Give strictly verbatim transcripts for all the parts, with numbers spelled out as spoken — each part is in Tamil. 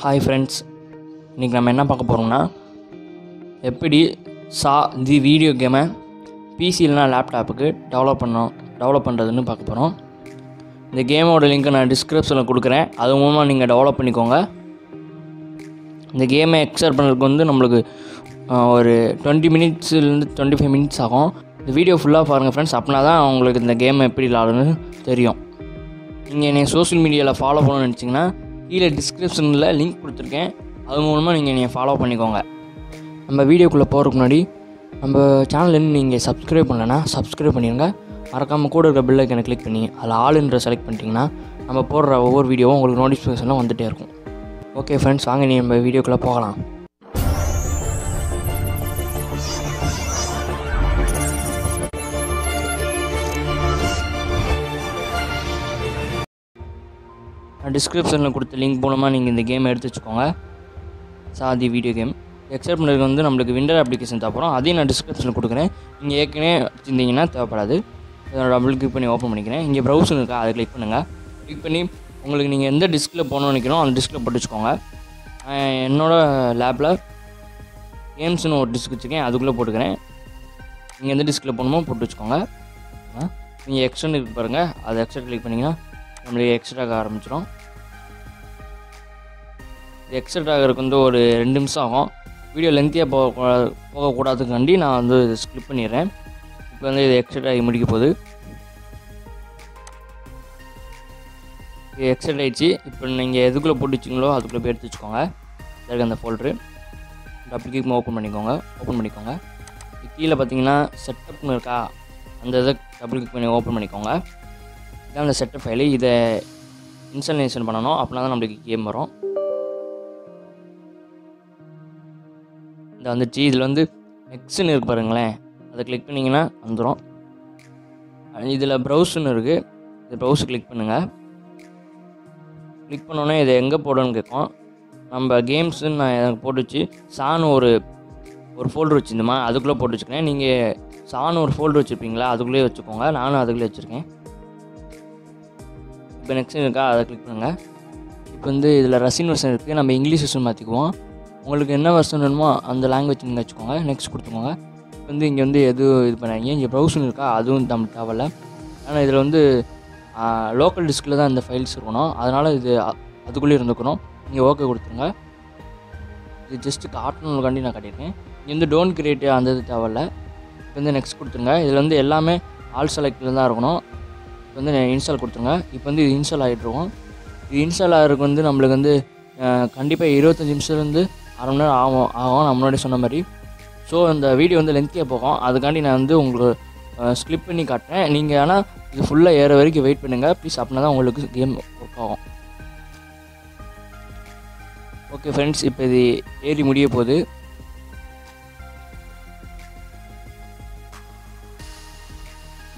ஹாய் ஃப்ரெண்ட்ஸ், இன்றைக்கி நம்ம என்ன பார்க்க போகிறோம்னா, எப்படி சா தி வீடியோ கேமை பிசி இல்லைனா லேப்டாப்புக்கு டெவலப் பண்ணோம் டெவலப் பண்ணுறதுன்னு பார்க்க போகிறோம். இந்த கேமோட லிங்க்கை நான் டிஸ்கிரிப்ஷனில் கொடுக்குறேன், அது மூலமாக நீங்கள் டெவலப் பண்ணிக்கோங்க. இந்த கேமை எக்ஸ்ப்ளோர் பண்ணுறதுக்கு வந்து நம்மளுக்கு ஒரு டுவெண்ட்டி மினிட்ஸ்லேருந்து டுவெண்ட்டி ஃபைவ் மினிட்ஸ் ஆகும். இந்த வீடியோ ஃபுல்லாக பாருங்கள் ஃப்ரெண்ட்ஸ், அப்படின்னா தான் உங்களுக்கு இந்த கேமை எப்படி விளாடுன்னு தெரியும். நீங்கள் என்னை சோஷியல் மீடியாவில் ஃபாலோ பண்ணணும்னு நினச்சிங்கன்னா கீழே டிஸ்கிரிப்ஷனில் லிங்க் கொடுத்துருக்கேன், அது மூலமாக நீங்கள் என்னை ஃபாலோ பண்ணிக்கோங்க. நம்ம வீடியோக்குள்ளே போகிறதுக்கு முன்னாடி நம்ம சேனல்லேருந்து நீங்கள் சப்ஸ்கிரைப் பண்ணலைன்னா சப்ஸ்கிரைப் பண்ணிடுங்க, மறக்காமல் கூட இருக்கிற பெல் ஐக்கனை கிளிக் பண்ணி அதில் ஆளுன்ற செலக்ட் பண்ணிட்டீங்கன்னா நம்ம போடுற ஒவ்வொரு வீடியோவும் உங்களுக்கு நோட்டிஃபிகேஷன்லாம் வந்துகிட்டே இருக்கும். ஓகே ஃப்ரெண்ட்ஸ், வாங்க நீ நம்ம வீடியோக்குள்ளே போகலாம். டிஸ்கிரிப்ஷனில் கொடுத்த லிங்க் மூலமாக நீங்கள் இந்த கேம் எடுத்து வச்சுக்கோங்க, சாதி வீடியோ கேம். எக்ஸ்ப்ளோர் பண்ணுறதுக்கு வந்து நம்மளுக்கு விண்டர் அப்ளிகேஷன் தேவைப்படும், அதையும் நான் டிஸ்கிரிப்ஷனில் கொடுக்குறேன். நீங்கள் ஏற்கனவே வச்சுருந்தீங்கன்னா தேவைப்படாது. இதோட டபுள் கிளிக் பண்ணி ஓப்பன் பண்ணிக்கிறேன். இங்கே ப்ரௌசர் இருக்கா, அதை கிளிக் பண்ணுங்கள். கிளிக் பண்ணி உங்களுக்கு நீங்கள் எந்த டிஸ்கில் போகணும்னு நினைக்கிறோம் அந்த டிஸ்கில் போட்டு வச்சுக்கோங்க. என்னோடய லேப்பில் கேம்ஸ்னு ஒரு டிஸ்க் வச்சுருக்கேன், அதுக்குள்ளே போட்டுக்கிறேன். நீங்கள் எந்த டிஸ்கில் போகணுமோ போட்டு வச்சுக்கோங்க. நீங்கள் எக்ஸ்டர்னல் கிளிக் பாருங்கள், அதை எக்ஸ்டர்னல் கிளிக் பண்ணிங்கன்னா நம்மளுக்கு எக்ஸ்ட்ராக ஆரம்பிச்சிடும். இது எக்ஸ்ட்ரா ஆகிறதுக்கு வந்து ஒரு ரெண்டு நிமிஷம் ஆகும். வீடியோ லென்த்தியாக போக போகக்கூடாதுக்காண்டி நான் வந்து ஸ்கிப் பண்ணிடுறேன். இப்போ வந்து இது எக்ஸ்ட்ரா ஆகி முடிக்க போகுது. இது எக்ஸ்ட்ரா ஆகிடுச்சு. இப்போ நீங்கள் எதுக்குள்ளே போட்டு வச்சிங்களோ அதுக்குள்ளே போய் எடுத்து வச்சுக்கோங்க. இதற்கு அந்த ஃபோல்ட்ரு டபுள் கிளிக் ஓப்பன் பண்ணிக்கோங்க ஓப்பன் பண்ணிக்கோங்க கீழே பார்த்தீங்கன்னா செட்டப்னு இருக்கா, அந்த இதை டபுள் கிளிக் பண்ணி ஓப்பன் பண்ணிக்கோங்க. இதான் அந்த செட்டப் ஃபைலு. இதை இன்ஸ்டாலேஷன் பண்ணணும், அப்படின்னா தான் நம்மளுக்கு கேம் வரும். வந்துச்சு. இதில் வந்து நெக்ஸ்ட்னு இருக்கு பாருங்களேன், அதை கிளிக் பண்ணிங்கன்னா வந்துடும். இதில் ப்ரௌஸ்ன்னு இருக்குது, இது ப்ரௌஸ் கிளிக் பண்ணுங்கள். கிளிக் பண்ணோன்னே இதை எங்கே போடணும்னு கேட்கும். நம்ம கேம்ஸுன்னு நான் எனக்கு போட்டுச்சு சான்னு ஒரு ஒரு ஃபோல்டர் வச்சுருந்தோமா, அதுக்குள்ளே போட்டு வச்சுக்கிறேன். நீங்கள் சான்னு ஒரு ஃபோல்டர் வச்சுருப்பீங்களா, அதுக்குள்ளே வச்சுக்கோங்க. நானும் அதுக்குள்ளே வச்சுருக்கேன். இப்போ நெக்ஸ்ட்னு இருக்கா, அதை கிளிக் பண்ணுங்கள். இப்போ வந்து இதில் ரஷ்யன் வெர்ஷன் இருக்குது, நம்ம இங்கிலீஷ் வெர்ஷன் மாற்றிக்குவோம். உங்களுக்கு என்ன வெர்ஷன் வேணுமோ அந்த லாங்குவேஜ் நீங்கள் வச்சுக்கோங்க. நெக்ஸ்ட் கொடுத்துக்கோங்க. இப்போ வந்து இங்கே வந்து எது இது பண்ணாங்க, இங்கே ப்ரௌசர் இருக்கா, அதுவும் நம்ம தேவையில்ல. ஆனால் இதில் வந்து லோக்கல் டிஸ்கில் தான் இந்த ஃபைல்ஸ் இருக்கணும், அதனால் இது அதுக்குள்ளே இருந்துக்கணும். நீங்கள் ஓகே கொடுத்துருங்க. இது ஜஸ்ட்டு காட்டணுக்காண்டி நான் காட்டியிருக்கேன். இங்கே வந்து டோன்ட் கிரியேட் அந்த இது தேவையில்ல. இப்போ வந்து நெக்ஸ்ட் கொடுத்துருங்க. இதில் வந்து எல்லாமே ஆல் செலக்டில் தான் இருக்கணும். இப்போ வந்து இன்ஸ்டால் கொடுத்துருங்க. இப்போ வந்து இது இன்ஸ்டால் ஆகிட்ருக்கோம். இது இன்ஸ்டால் ஆகிறதுக்கு வந்து நம்மளுக்கு வந்து கண்டிப்பாக இருபத்தஞ்சி நிமிஷத்துலேருந்து அரை மணி நேரம் ஆகும் ஆகும் நான் முன்னாடி சொன்ன மாதிரி. ஸோ இந்த வீடியோ வந்து லென்த்தியாக போகும், அதுக்காண்டி நான் வந்து உங்களுக்கு ஸ்கிப் பண்ணி காட்டுறேன். நீங்கள் ஆனால் இது ஃபுல்லாக ஏற வரைக்கும் வெயிட் பண்ணுங்கள் ப்ளீஸ், அப்படின்னா தான் உங்களுக்கு கேம் ஒர்க் ஆகும். ஓகே ஃப்ரெண்ட்ஸ், இப்போ இது ஏறி முடிய போகுது.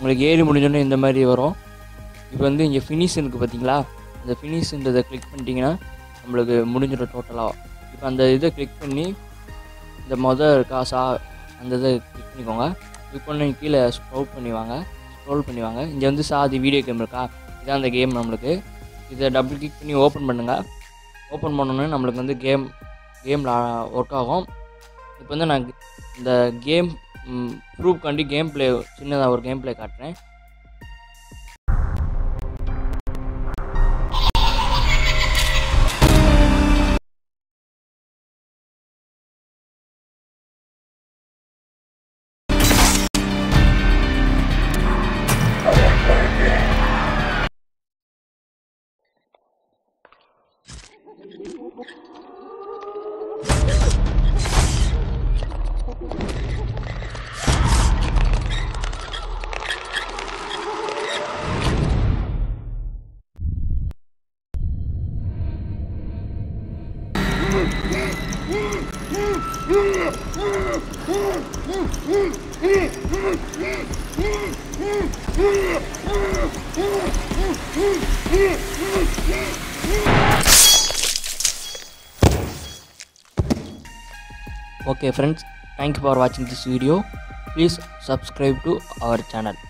உங்களுக்கு ஏறி முடிஞ்சோடனே இந்த மாதிரி வரும். இப்போ வந்து இங்கே ஃபினிஷ் இருக்குது பார்த்தீங்களா, அந்த ஃபினிஷ்ன்றதை கிளிக் பண்ணிட்டீங்கன்னா நம்மளுக்கு முடிஞ்சிடும் டோட்டலாக. இப்போ அந்த இதை கிளிக் பண்ணி இந்த மொதல் காசா அந்த இதை கிளிக் பண்ணிக்கோங்க. கிளிக் பண்ணி கீழே ஸ்க்ரோல் பண்ணிவாங்க ஸ்க்ரோல் பண்ணிவாங்க இங்கே வந்து சாதி வீடியோ கேம் இருக்கா, இதான் அந்த கேம். நம்மளுக்கு இதை டபுள் கிளிக் பண்ணி ஓப்பன் பண்ணுங்கள். ஓப்பன் பண்ணோன்னே நம்மளுக்கு வந்து கேம் கேமில் ஒர்க் ஆகும். இப்போ வந்து நான் இந்த கேம் ப்ரூஃப்காண்டி கேம் பிளே சின்னதாக ஒரு கேம் பிளே காட்டுறேன். Okay friends, thank you for watching this video. Please subscribe to our channel.